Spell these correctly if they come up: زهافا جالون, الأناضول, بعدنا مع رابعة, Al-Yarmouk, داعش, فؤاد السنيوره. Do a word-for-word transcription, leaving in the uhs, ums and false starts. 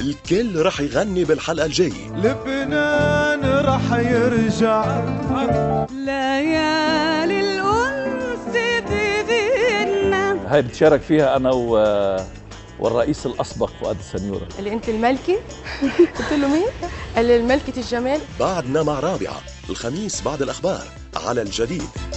الكل رح يغني بالحلقة الجاية. لبنان رح يرجع ليالي الأنس تغنى. هاي بتشارك فيها أنا و... والرئيس الأسبق فؤاد السنيوره اللي أنت الملكي. قلت له مين؟ قال لي الملكة الجمال. بعدنا مع رابعة الخميس بعد الأخبار على الجديد.